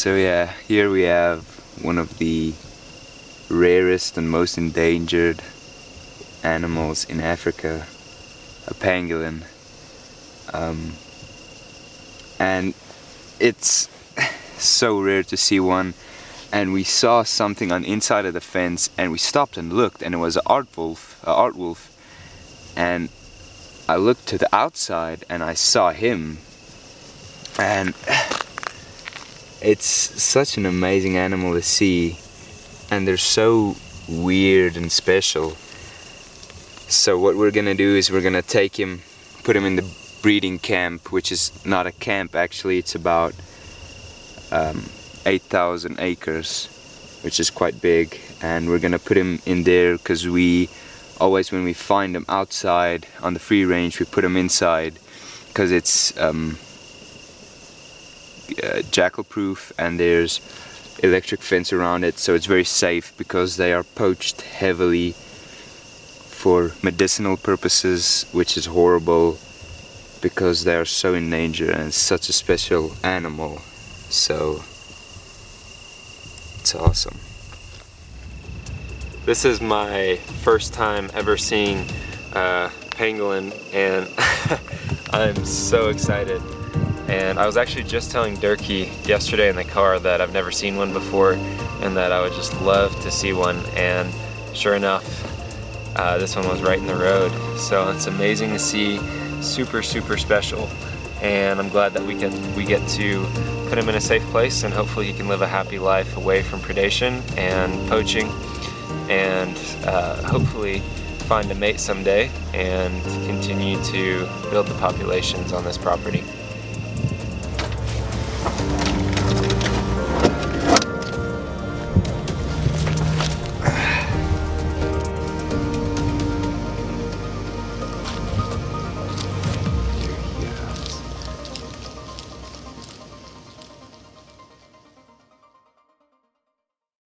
So yeah, here we have one of the rarest and most endangered animals in Africa, a pangolin. And it's so rare to see one, and we saw something on the inside of the fence and we stopped and looked, and it was an art wolf, and I looked to the outside and I saw him, and it's such an amazing animal to see, and they're so weird and special. So what we're gonna do is we're gonna take him, put him in the breeding camp, which is not a camp actually, it's about 8,000 acres, which is quite big, and we're gonna put him in there because we always, when we find them outside on the free range, we put them inside because it's jackal proof and there's electric fence around it, so it's very safe because they are poached heavily for medicinal purposes, which is horrible because they are so in danger and it's such a special animal. So it's awesome. This is my first time ever seeing pangolin, and I'm so excited. And I was actually just telling Durkee yesterday in the car that I've never seen one before and that I would just love to see one, and sure enough, this one was right in the road. So it's amazing to see, super, super special, and I'm glad that we get to put him in a safe place, and hopefully he can live a happy life away from predation and poaching, and hopefully find a mate someday and continue to build the populations on this property.